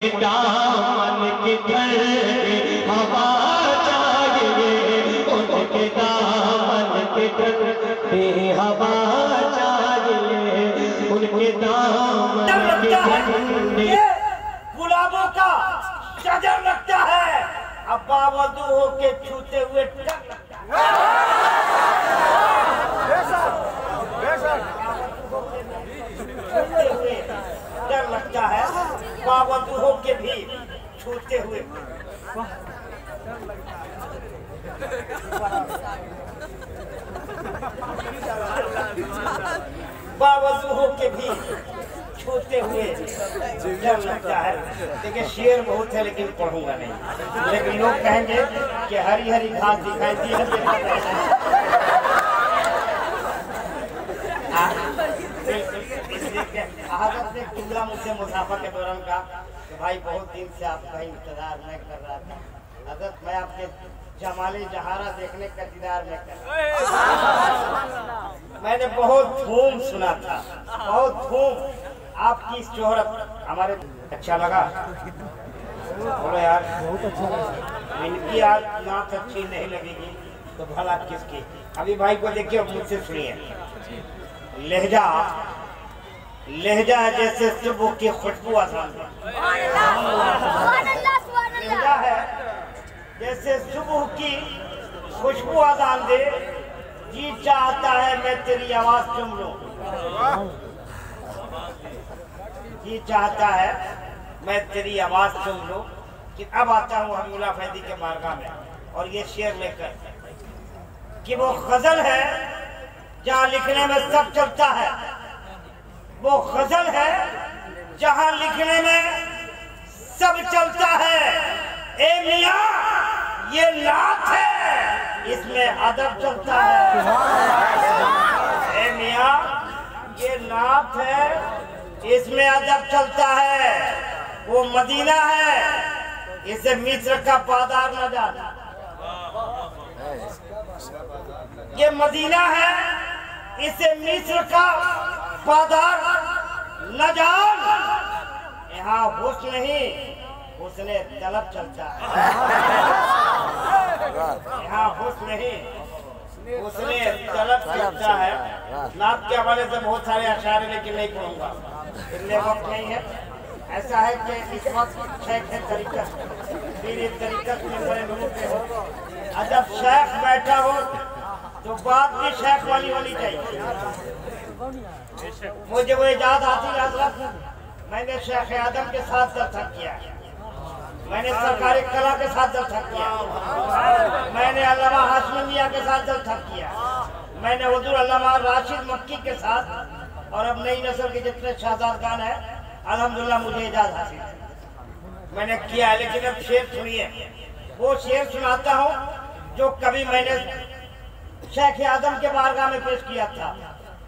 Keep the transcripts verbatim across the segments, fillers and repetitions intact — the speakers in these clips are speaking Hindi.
दामन के घर में हवा चाहिए, उनके दामन के घर में हवा चाहिए, उनके दामन के घर में गुलाबों का जजर लगता है। अब बावजूद होके छूते हुए टक लगता है, बावजूदों के भी छूते हुए बावजूदों के भी छूते हुए डर लगता है। देखिए शेर बहुत है लेकिन पढ़ूंगा नहीं, लेकिन लोग कहेंगे कि हरी हरी घास दिखाई दी है। आदत ने टुकड़ा मुझसे मुसाफा के दौरान कहा तो भाई बहुत दिन से आपका इंतजार मैं कर रहा था, आदत मैं आपके जमाले जहारा देखने का इंतजार मैं कर रहा था। मैंने बहुत धूम सुना था, बहुत धूम आपकी शोहरत हमारे अच्छा लगा। बोलो यार बहुत अच्छा लगा, इनकी यार नाच अच्छी नहीं लगेगी तो भला किसकी। अभी भाई को देखिए मुझसे सुनिए, लहजा लहजा जैसे सुबह की खुशबू आसान है, जैसे सुबह की खुशबू आसान दे, जी चाहता है मैं तेरी आवाज चुम लूं, जी चाहता है मैं तेरी आवाज चुम लूं। कि अब आता हूँ हबीबुल्लाह फैजी के मार्गा में और ये शेर लेकर कि वो गजल है जहाँ लिखने में सब चलता है, वो गजल है जहाँ लिखने में सब चलता है। ए मियां ये नात है इसमें अदब चलता है, ए मियां ये नात है इसमें अदब चलता है। वो मदीना है इसे मिस्र का बाजार न जाना, ये मदीना है इसे मिस्र का बाजार न जान। यहाँ हुस्न नहीं उसने तलब चलता है, यहाँ हुस्न नहीं उसने तलब चलता है। नात के हवाले से बहुत सारे अशारे लेकिन नहीं पढ़ूंगा, इतने वक्त नहीं है। ऐसा है कि इस वक्त शेख है तरीका, फिर इस तरीका में बड़े लोग हो, अजब शेख बैठा हो तो बात भी शेख वाली होनी चाहिए। मुझे वो इजाद हासिल हजरत, मैंने शेख आदम के साथ जलसा किया, मैंने सरकारी कला के साथ जलसा किया, मैंने अल्लामा हाशमी मियां के साथ जलसा किया, मैंने हुजूर अल्लामा राशिद मक्की के साथ, और अब नई नस्ल के जितने शहजादगान हैं अल्हम्दुलिल्लाह मुझे इजाद हासिल मैंने किया। लेकिन अब शेर सुनिए, वो शेर सुनाता हूँ जो कभी मैंने शेख आदम के बारगाह में पेश किया था,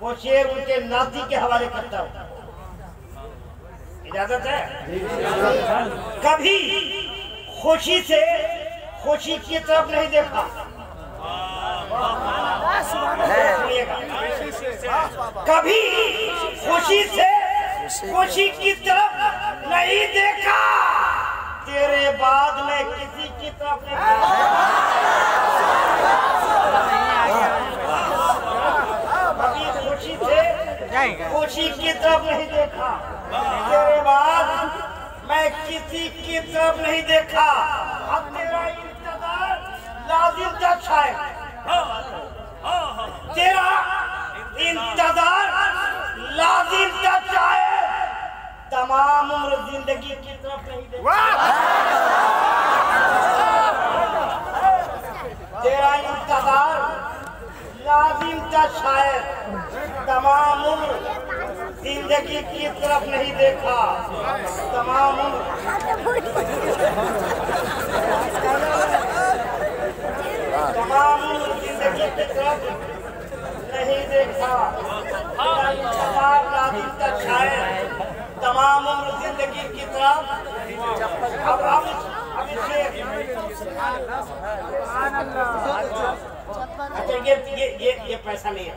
वो शेर उनके नाती के हवाले करता हूँ, इजाजत है? कभी खुशी से खुशी की तरफ नहीं देखा, कभी खुशी से खुशी की तरफ नहीं देखा, तेरे बाद में किसी की तरफ नहीं देखा, खुशी की तरफ नहीं देखा, तेरे बाद मैं किसी की तरफ नहीं देखा। अब तेरा इंतजार लाजिम था शायद, तेरा इंतजार लाजिम था शायद, तमाम उम्र जिंदगी की तरफ नहीं देखा, तेरा इंतजार लाजिम था शायद, तमाम उम्र जिंदगी की तरफ नहीं देखा, तमाम उम्र तमाम उम्र जिंदगी की तरफ नहीं देखा, तमाम उम्र जिंदगी की तरफ। अब हम अभी ये ये ये पैसा नहीं है,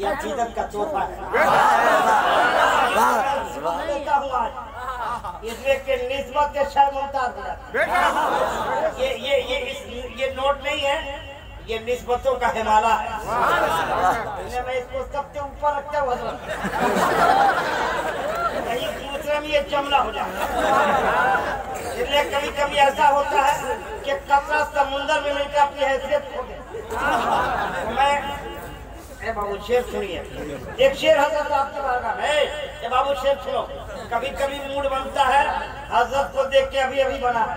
यह जीवन का तोहफा है। इसमें के निस्बत के शर्मता ये ये ये इस ये नोट नहीं है, ये निस्बतों का हिमालय है। मैं इसको सबसे ऊपर रखता हूँ कहीं दूसरे में ये जमला हो जाए। इसलिए कभी कभी ऐसा होता है कि कचरा समुंदर में मिलकर अपनी हैसियत खो गई। मैं बाबू शेर सुनिए, एक शेर हजरत आपके बारे में है। बाबू शेर सुनो, कभी कभी मूड बनता है हजरत को देख के अभी अभी बना है।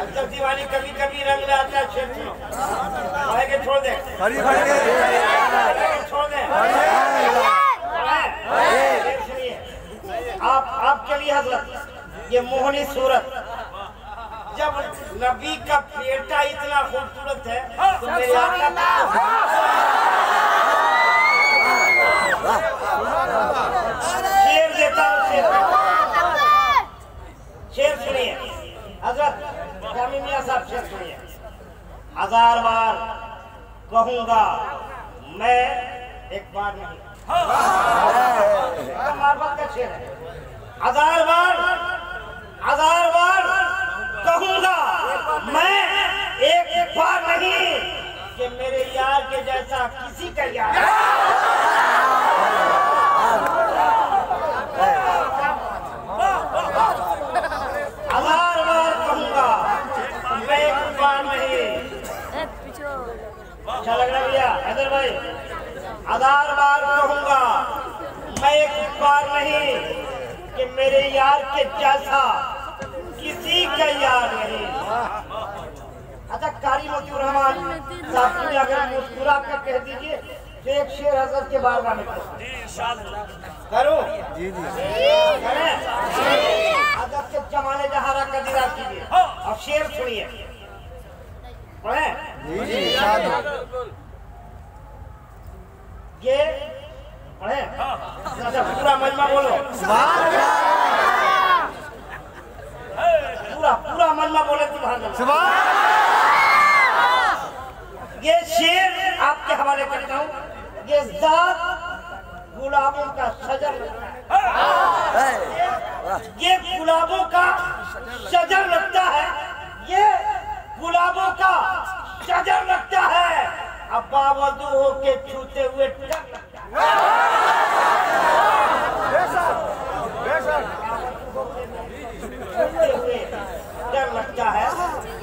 हजरत दीवानी कभी कभी रंग में आता है। शेर सुनो, पढ़ के छोड़ दे, छोड़ दे। सुनिए आप, आपके लिए हजरत ये मोहनी सूरत, जब नबी का बेटा इतना खूबसूरत है तो मेरे आका शेर देता हूँ। शेर शेर सुनिए हजरत जामी मियां साहब, शेर सुनिए। हजार बार कहूँगा मैं, एक बार नहीं। मार्बल का शेर है। हजार बार हजार बार कहूंगा मैं, एक एक बार नहीं कि मेरे यार के जैसा किसी का यार। हजार बार कहूंगा मैं, एक बार नहीं। अच्छा लग रहा भैया हैदर भाई। हजार बार कहूंगा मैं, एक बार नहीं कि मेरे यार के जैसा किसी का यार नहीं। अच्छा कारी मोती रहमान साहब अगर मुस्कुरा कर कह दीजिए तो एक शेर हजरत के बारगाह में करो जी जी करें। हजरत के जमाने जहारा का दिला कीजिए। अब शेर सुनिए पढ़े ये पढ़े। अच्छा पूरा मजमा बोलो, पूरा पूरा मन में बोले सुभान। ये शेर आपके हवाले करता हूँ। ये जात गुलाबों का शजर लगता है, ये गुलाबों का शजर लगता है, ये गुलाबों का शजर लगता है। अब बावजूद हो के छूते हुए टक लगता है, डर लगता है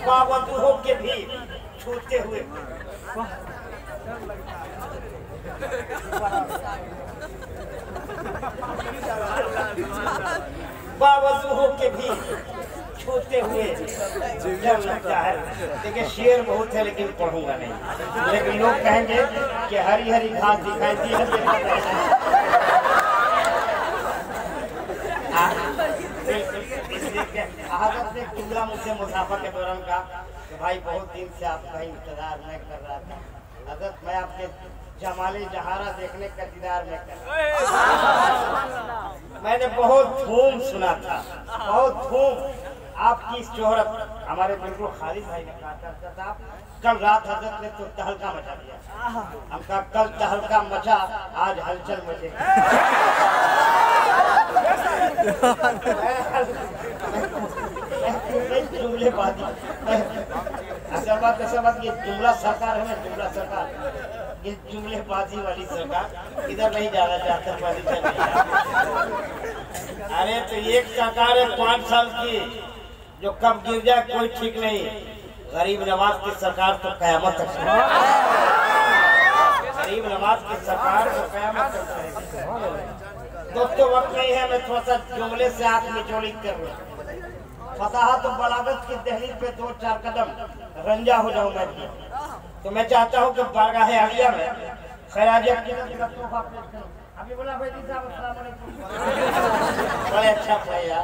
बावजूद हो के भी छूते हुए। बावजूद हो के भी छूते हुए डर लगता है। देखिए शेर बहुत है लेकिन पढ़ूंगा नहीं, लेकिन लोग कहेंगे कि हरी हरी घास दिखाई दी है। हजरत ने किबला मुझसे मुसाफा के दौरान कहा कि भाई बहुत दिन से आपका इंतजार मैं कर रहा था। हजरत मैं आपके जमाले जहारा देखने का इंतजार मैं कर रहा था। मैंने बहुत धूम सुना था, बहुत धूम आपकी शोहरत। हमारे बिल्कुल खालिद भाई ने कहा था कल रात हजरत ने तो तहलका मचा दिया। हम कहा कल तहलका मचा, आज हलचल मचे। जुमले बात ऐसा बात ये जुमला सरकार है ना, जुमला सरकार ये जुमलेबाजी वाली सरकार इधर नहीं जाना चाहता। अरे तो एक सरकार है पाँच साल की जो कब गिर जाए कोई ठीक नहीं। गरीब नवाज की सरकार तो कयामत तक, गरीब नवाज की सरकार तो कयामत तक। दोस्तों वक्त नहीं है, मैं थोड़ा सा जुमले से आंख मिचोली कर रहा हूँ। फसाहत और बलागत की दहलीज पे दो चार कदम रंजा हो जाऊंगा तो मैं चाहता हूँ कि बारगाह आलिया में बड़े अच्छा पढ़ाया,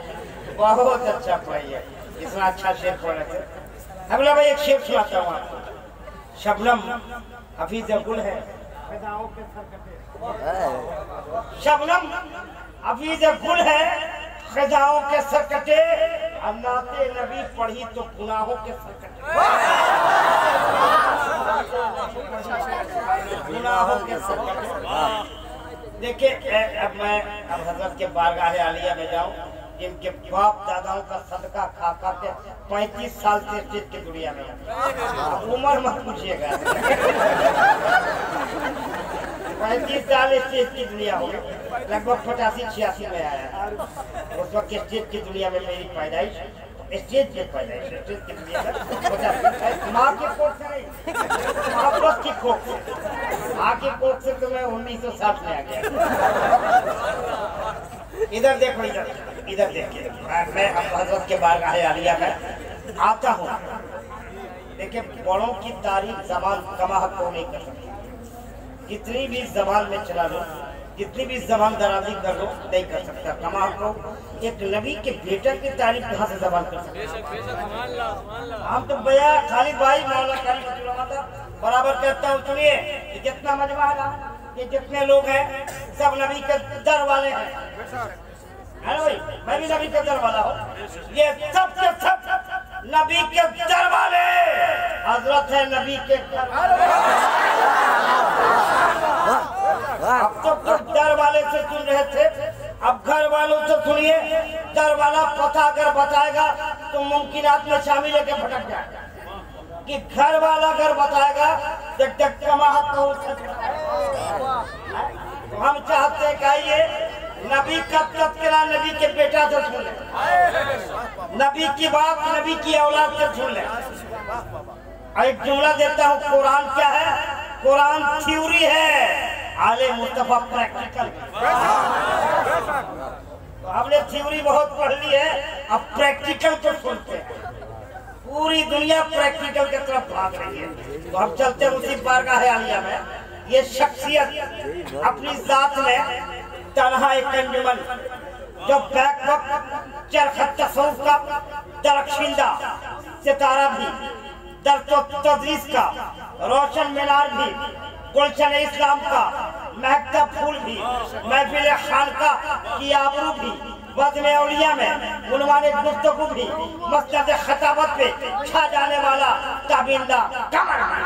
बहुत अच्छा पढ़ाया, इतना अच्छा शेर पढ़ रहे थे। हबीबुल्लाह भाई एक शेर सुनाता हूँ आपको। शबनम हफीज गुल है, शबनम हफीज गुल है खजाओं के सरकटे, अन्नाते नबी पढ़ी तो गुनाहों के सरकटे। गुनाहों के सरकटे देखिए अब मैं अब हजरत के बारगाह आलिया में जाऊँ, इनके बाप दादाओं का सदका खा खा के पैंतीस साल से स्थित की दुनिया में, उम्र मत पूछिएगा, पैंतीस साल स्थित की दुनिया हो, लगभग पचासी छियासी में आया। उस वक्त स्थित की दुनिया में मेरी पैदाइश स्टेज पे पैदाइश स्टेज की दुनिया में, माँ के कोख से नहीं, आपस की कोख से, माँ के कोख से तो मैं उन्नीस सौ साठ में आ गया। इधर देखो, इधर इधर देखिए, मैं हजरत के बारगाह आलिया में आता हूँ। देखिए बड़ों की तारीफ जबान कमा को नहीं कर सकती, कितनी भी जबान में चला लो, कितनी भी जबान दराजी कर लो, नहीं कर सकता कमा को। एक नबी के बेटे की तारीफ कहाँ से जबान कर सकते? हम तो भैया खालिद भाई मौला था, बराबर कहता हूँ, सुनिए जितना मजमा है, ये जितने लोग हैं सब नबी के दर वाले हैं, है भाई, मैं भी नबी के दर वाला हूँ, ये सब के सब नबी के दर वाले, हजरत है नबी के दर वाले। अब तो दर वाले से सुन रहे थे, अब घर वालों से सुनिए। दर वाला पता अगर बताएगा तो मुमकिनात में शामिल होकर भटक जाएगा, कि घर वाला अगर बताएगा जब तक कमाहत हो सकता। हम चाहते हैं कि ये नबी का तस्करा नबी के बेटा से सुन ले, नबी की बात नबी की औलाद से सुन ले। एक जुमला देता हूँ, कुरान क्या है? कुरान थ्योरी है, आले मुस्तफा प्रैक्टिकल। तो हमने थ्योरी बहुत पढ़ ली है, अब प्रैक्टिकल को सुनते हैं। पूरी दुनिया प्रैक्टिकल की तरफ भाग रही है, तो हम चलते हैं उसी बारगाह आलिया में। ये शख्सियत अपनी जात में तनहा एक अंजुमन, जो बैकवक चरखत तसव्वुफ का दरख्शिंदा सितारा भी, दर्स तदरीस का रोशन मीनार भी, गुलशन इस्लाम का महकता फूल भी, महफिल खानका की आबरू भी, वज़्न औलिया में उन्वाने गुफ्तगू भी, मसनद खताबत पे छा जाने वाला ताबिंदा कमर।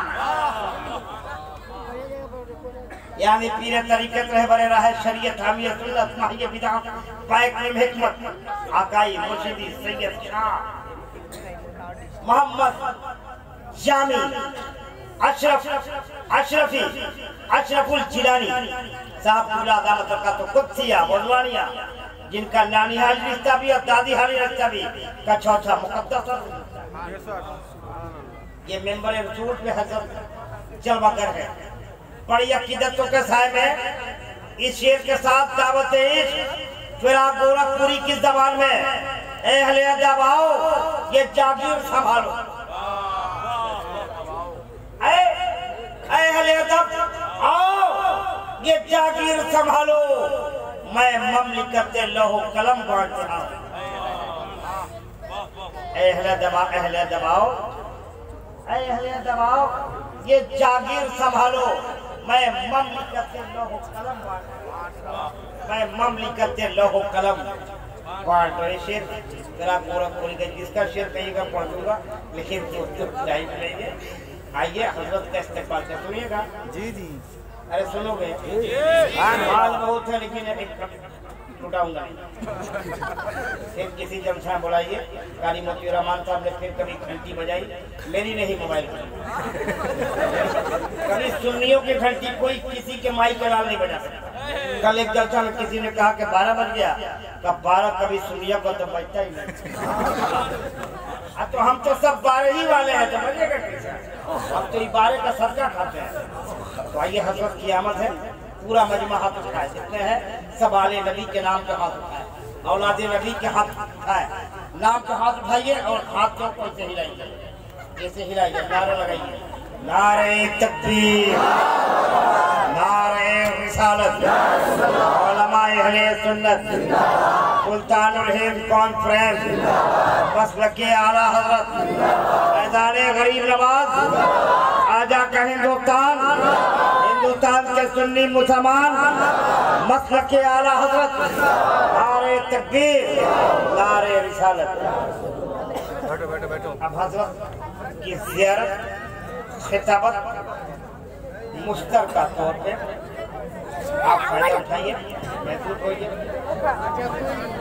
यानी पीरे तरीकत रहे बरे रहे शरीयत हामिय सुन्नत माहिय बिदात पाक में हिकमत आकाई मुर्शिदी सैयद शाह मोहम्मद जामी अशरफ अशरफी अशरफुल जिलानी साहब पूरा अदालत का तो कुत्सिया वजवानिया, जिनका नानी हाली रिश्ता भी और दादी हाली रिश्ता भी का चौथा मुकद्दस। ये मेंबर रसूल पे हजरत जलवा कर है, बड़ी अकीदतों के साय में इस शेर के साथ दावत इश्क गोरखपुरी की जबान में, अहले अदब आओ ये जागीर संभालो, अहले अदब आओ ये जागीर संभालो, मैं ममलिकत लौह कलम बांटता हूँ। अहले अदब अहले अदब आओ अहले अदब आओ ये जागीर संभालो, मैं ममलिकत लौह कलम मैं ममलिकत लौह कलम बांट रहे शेर मेरा पूरा खोल गया, जिसका शेर कहीं का पहुँचूंगा, लेकिन टाइम नहीं है। आइए हजरत का इस्तेमाल कर सुनिएगा। जी जी, अरे सुनोगे? बाल बहुत है लेकिन लुटाऊंगा फिर किसी जमशा बुलाइए। कारी मोती रहमान साहब ने फिर कभी घंटी बजाई, मेरी नहीं मोबाइल कभी सुन्नियों की घंटी कोई किसी के माइक के नाम नहीं बजा सकता। कल एक जलसा में किसी ने कहा कि बारह बज गया, तब बारह कभी सुन्नियों को तो बजता ही नहीं। तो हम तो सब बारह ही वाले हैं, समझिएगा कैसे, हम तो बारह का सदका खाते हैं। तो आइए हजरत की आमद है, पूरा मजमा हाथ उठाए, जितने हैं सब आले नबी के नाम पे हाथ उठाए, औलादे नबी के हाथ उठाए, नाम पे हाथ उठाइए और हाथ को ऐसे हिलाइए, ऐसे हिलाइए, नारा लगाइए, नारे तकबीर, नारे रिसालत, उलमाए अहले सुन्नत, सुल्तानुल हिंद कॉन्फ्रेंस, मसलक आला हजरत, मैदान गरीब नवाज, आजा का हिंदुस्तान, हिंदुस्तान के सुन्नी मुसलमान, मसल के आला हजरत, नारे तकबीर, नारे रिसालत। अब हजरत की ज़ियारत खिताबत मुश्तरका तौर पे आप फायदा उठाइए, महसूस होइए।